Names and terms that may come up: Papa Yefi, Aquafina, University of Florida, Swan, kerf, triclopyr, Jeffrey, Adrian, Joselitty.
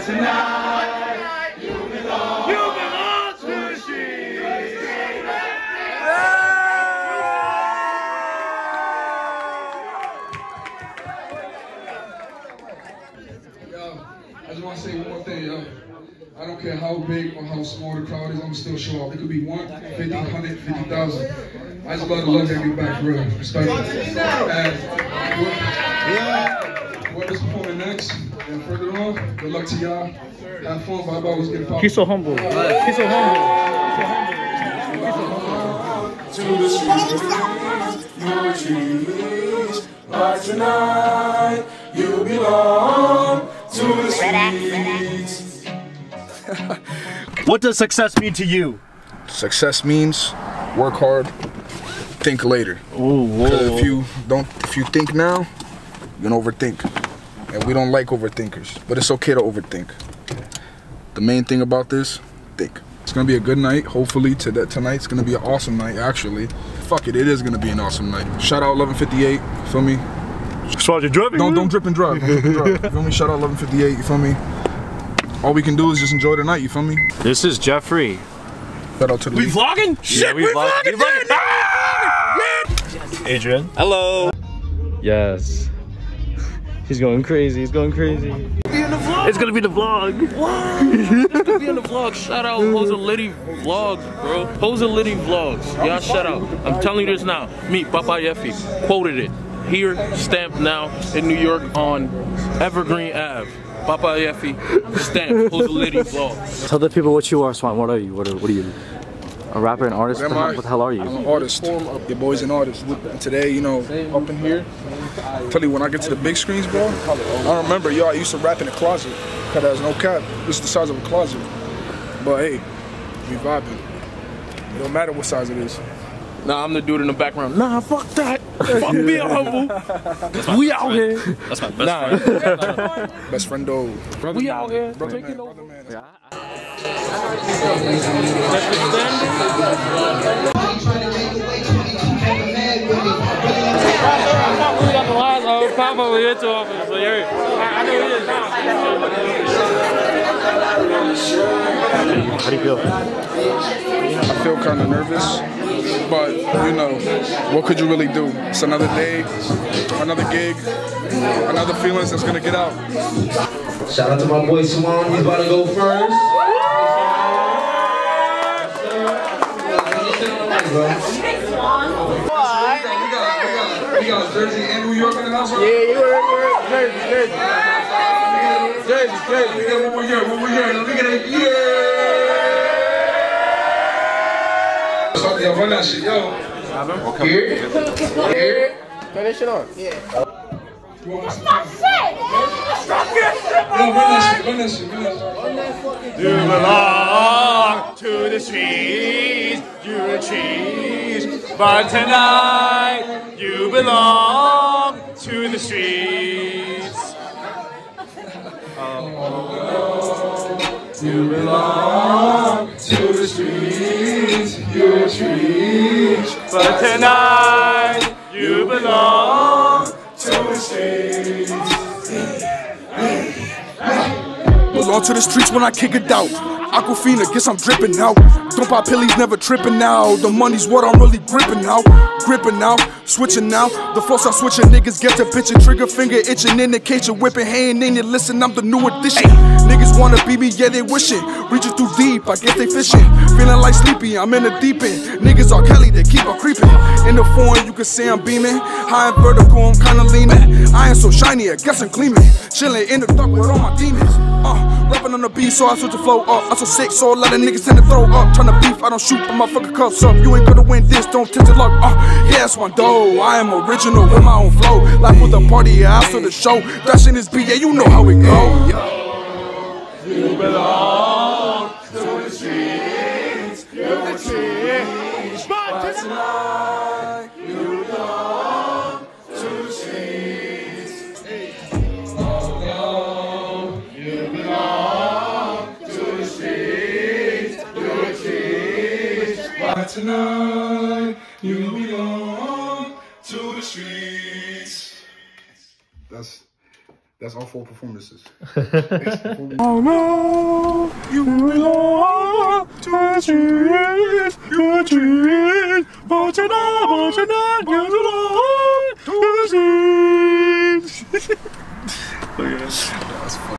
But tonight, you belong. You belong to she. Yo, I just want to say one more thing, yo. I don't care how big or how small the crowd is, I'm still show up. It could be 1, 50, 100, 50,000. I just love to look at you back, real. Respect. Whoever's performing next, and further on, good luck to y'all. Have fun, but I always get popped. He's so humble. He's so humble. He's so humble. He's so humble. To the streets, by tonight, you belong to the streets. What does success mean to you? Success means work hard, think later. Ooh, whoa. If you think now, you're gonna overthink. And we don't like overthinkers, but it's okay to overthink. The main thing about this, think. It's gonna be a good night, hopefully. Tonight's gonna be an awesome night, actually. Fuck it, it is gonna be an awesome night. Shout out 1158, feel me? Don't drip and drive, don't drip and drive. You feel me? Shout out 1158, you feel me? All we can do is just enjoy the night, you feel me? This is Jeffrey. Shout out to the We vlogging? Yeah, shit, we vlogging! Ah! Adrian. Hello. Yes. He's going crazy, he's going crazy. It's gonna be the vlog. What? It's gonna be in the vlog. Shout out Joselitty Vlogs, bro. Joselitty Vlogs. Y'all shout out. I'm telling you this now. Me, Papa Yefi, quoted it. Here, stamped now in New York on Evergreen Ave. Papa Yefi, stamp, Joselitty Vlogs. Tell the people what you are, Swan. What are you? What are you? A rapper, an artist? What the hell are you? I'm an artist. Your boy's an artist. Today, you know, up in here, tell you, when I get to the big screens, bro, I remember, y'all used to rap in a closet. Because there's no cap. It's the size of a closet. But hey, we vibing. It don't matter what size it is. Nah, I'm the dude in the background. Nah, fuck that. Fuck me, I'm humble. We out here. That's my best friend. Best friend, though. We out here. Taking over. How do you feel? I feel kind of nervous. But, you know, what could you really do? It's another day, another gig, another feelings that's gonna get out. Shout out to my boy Simone, he's about to go first. We got Jersey and New York in the house. Yeah, you heard, Jersey. We got one more year, let me get a year. Yo, run that shit, yo. Here. Turn that shit on. Yeah. That's my shit! That's my shit, my boy! Yo, run that shit. You belong to the streets, you're a cheese. But tonight, you belong to the streets. Oh, you belong to the streets. You're a treat, but tonight you belong to the streets. Belong to the streets when I kick it out. Aquafina, guess I'm dripping out. Don't buy pillies, never tripping out. The money's what I'm really gripping out. Switching now. The flows I switching, niggas get to bitching. Trigger finger itching, indication whipping. Hand in it, listen, I'm the new addition. Niggas wanna be me, yeah, they wishing. Reaching too deep, I guess they fishing. Feeling like sleepy, I'm in the deep end. Niggas are Kelly, they keep on creeping. In the foreign, you can say I'm beaming. High and vertical, I'm kinda leaning. I ain't so shiny, I guess I'm gleaming. Chilling in the dark with all my demons. Rapping on the beat, so I switch the flow up. I'm so sick, so a lot of niggas tend to throw up. Tryna beef, I don't shoot, but my fucking cuffs up. You ain't gonna win this, don't tend to luck. Yeah, that's one though. I am original with my own flow. Life with a party, I saw the show. Dashing this beat, yeah, you know how it go. You belong to the streets, you the streets. But tonight, you belong to the streets. Oh no, you belong to the streets, you the streets. But tonight, you belong to the streets. That's That's all four performances. Oh no, you belong to a dream, your dream. But you're not, you belong to a dream.